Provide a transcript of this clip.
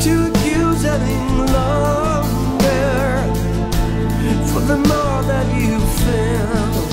to accuse any longer for the more that you feel.